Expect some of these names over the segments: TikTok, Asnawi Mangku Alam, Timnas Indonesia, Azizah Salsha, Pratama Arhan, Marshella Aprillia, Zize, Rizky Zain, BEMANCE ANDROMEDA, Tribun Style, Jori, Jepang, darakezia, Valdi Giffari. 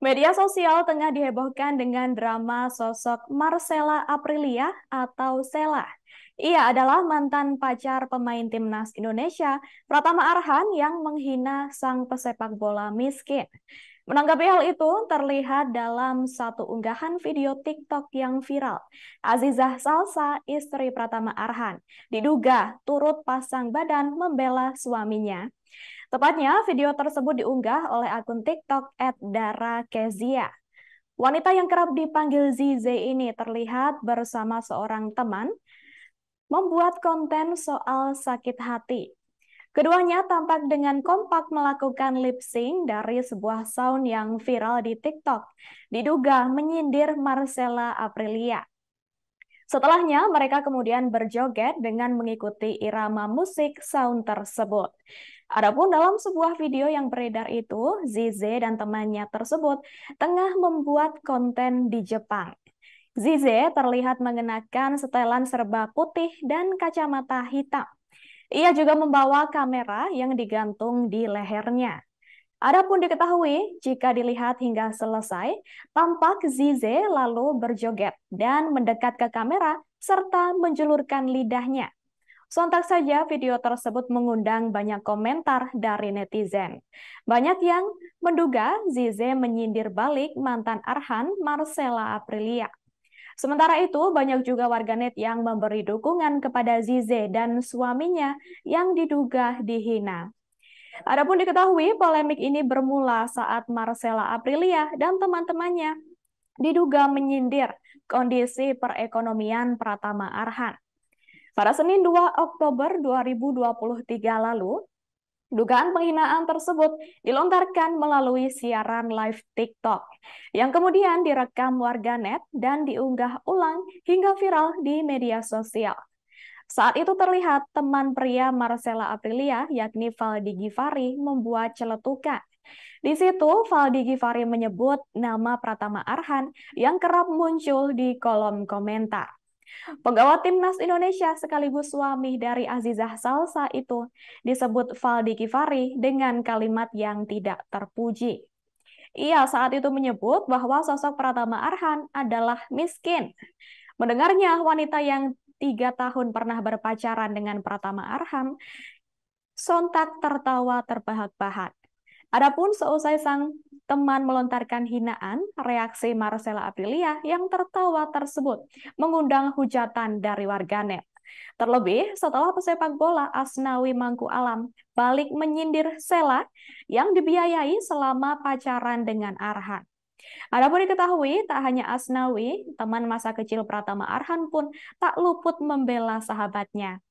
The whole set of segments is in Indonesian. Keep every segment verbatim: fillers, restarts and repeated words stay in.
Media sosial tengah dihebohkan dengan drama sosok Marshella Aprillia atau Sela. Ia adalah mantan pacar pemain Timnas Indonesia, Pratama Arhan, yang menghina sang pesepak bola miskin. Menanggapi hal itu, terlihat dalam satu unggahan video TikTok yang viral. Azizah Salsha, istri Pratama Arhan, diduga turut pasang badan membela suaminya. Tepatnya, video tersebut diunggah oleh akun TikTok et darakezia. Wanita yang kerap dipanggil Zize ini terlihat bersama seorang teman membuat konten soal sakit hati. Keduanya tampak dengan kompak melakukan lip sync dari sebuah sound yang viral di TikTok, diduga menyindir Marshella Aprillia. Setelahnya, mereka kemudian berjoget dengan mengikuti irama musik sound tersebut. Adapun dalam sebuah video yang beredar itu, Zize dan temannya tersebut tengah membuat konten di Jepang. Zize terlihat mengenakan setelan serba putih dan kacamata hitam. Ia juga membawa kamera yang digantung di lehernya. Adapun diketahui, jika dilihat hingga selesai, tampak Zize lalu berjoget dan mendekat ke kamera serta menjulurkan lidahnya. Sontak saja video tersebut mengundang banyak komentar dari netizen. Banyak yang menduga Zize menyindir balik mantan Arhan, Marshella Aprillia. Sementara itu, banyak juga warganet yang memberi dukungan kepada Zize dan suaminya yang diduga dihina. Adapun diketahui, polemik ini bermula saat Marshella Aprillia dan teman-temannya diduga menyindir kondisi perekonomian Pratama Arhan. Pada Senin dua Oktober dua ribu dua puluh tiga lalu, dugaan penghinaan tersebut dilontarkan melalui siaran live TikTok yang kemudian direkam warganet dan diunggah ulang hingga viral di media sosial. Saat itu terlihat teman pria Marshella Aprillia, yakni Valdi Giffari, membuat celetukan. Di situ, Valdi Giffari menyebut nama Pratama Arhan yang kerap muncul di kolom komentar. Penggawa Timnas Indonesia sekaligus suami dari Azizah Salsha itu disebut Valdi Giffari dengan kalimat yang tidak terpuji. Ia saat itu menyebut bahwa sosok Pratama Arhan adalah miskin. Mendengarnya, wanita yang tiga tahun pernah berpacaran dengan Pratama Arhan sontak tertawa terbahak-bahak. Adapun seusai sang teman melontarkan hinaan, reaksi Marshella Aprillia yang tertawa tersebut mengundang hujatan dari warganet. Terlebih setelah pesepak bola Asnawi Mangku Alam balik menyindir Sela yang dibiayai selama pacaran dengan Arhan. Adapun diketahui, tak hanya Asnawi, teman masa kecil Pratama Arhan pun tak luput membela sahabatnya.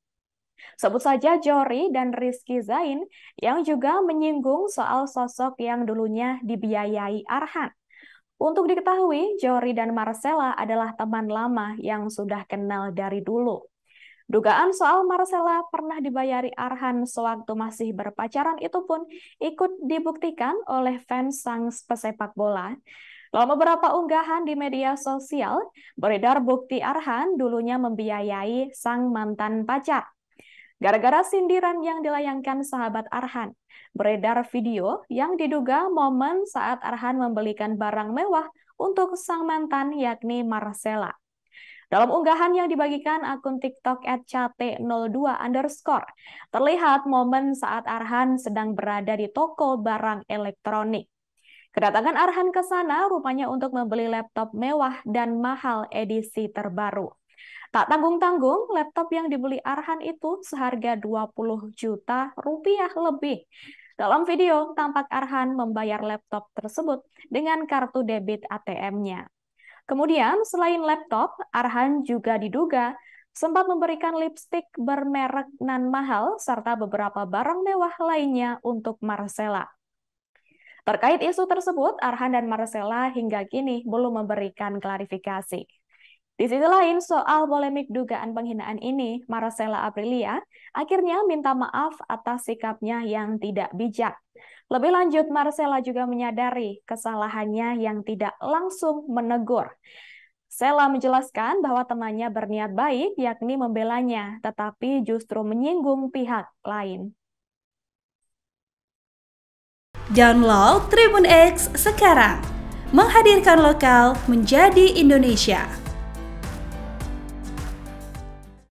Sebut saja Jori dan Rizky Zain yang juga menyinggung soal sosok yang dulunya dibiayai Arhan. Untuk diketahui, Jori dan Marshella adalah teman lama yang sudah kenal dari dulu. Dugaan soal Marshella pernah dibayari Arhan sewaktu masih berpacaran itu pun ikut dibuktikan oleh fans sang pesepak bola. Dalam beberapa unggahan di media sosial, beredar bukti Arhan dulunya membiayai sang mantan pacar. Gara-gara sindiran yang dilayangkan sahabat Arhan, beredar video yang diduga momen saat Arhan membelikan barang mewah untuk sang mantan, yakni Marshella. Dalam unggahan yang dibagikan akun TikTok et c a t nol dua underscore, terlihat momen saat Arhan sedang berada di toko barang elektronik. Kedatangan Arhan ke sana rupanya untuk membeli laptop mewah dan mahal edisi terbaru. Tak tanggung-tanggung, laptop yang dibeli Arhan itu seharga dua puluh juta rupiah lebih. Dalam video, tampak Arhan membayar laptop tersebut dengan kartu debit A T M-nya. Kemudian, selain laptop, Arhan juga diduga sempat memberikan lipstik bermerek nan mahal serta beberapa barang mewah lainnya untuk Marshella. Terkait isu tersebut, Arhan dan Marshella hingga kini belum memberikan klarifikasi. Di sisi lain, soal polemik dugaan penghinaan ini, Marshella Aprillia akhirnya minta maaf atas sikapnya yang tidak bijak. Lebih lanjut, Marshella juga menyadari kesalahannya yang tidak langsung menegur. Sela menjelaskan bahwa temannya berniat baik, yakni membelanya, tetapi justru menyinggung pihak lain. Download Tribun X sekarang, menghadirkan lokal menjadi Indonesia.